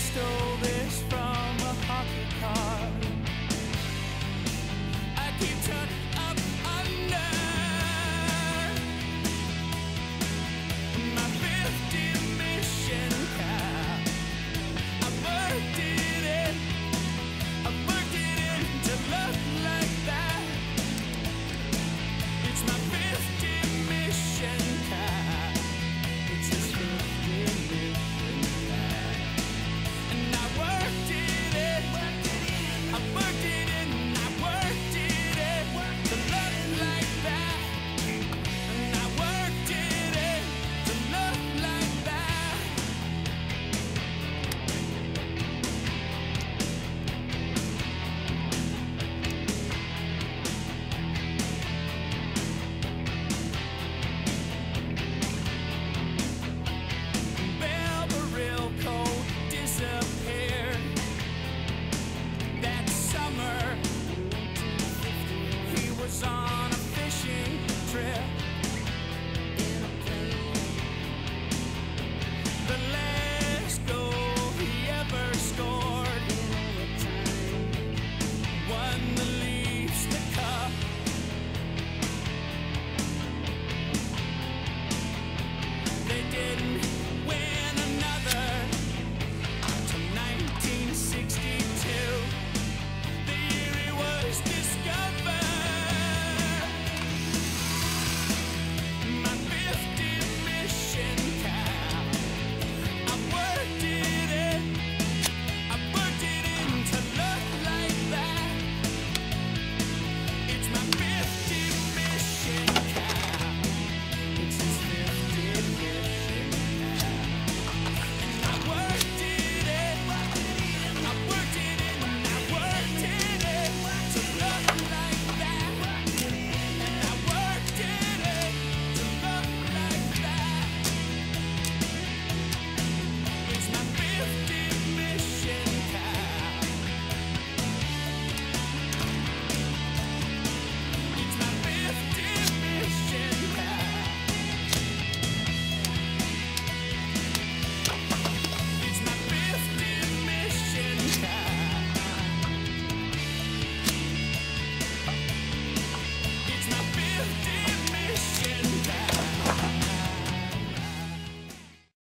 stole this from a hockey card.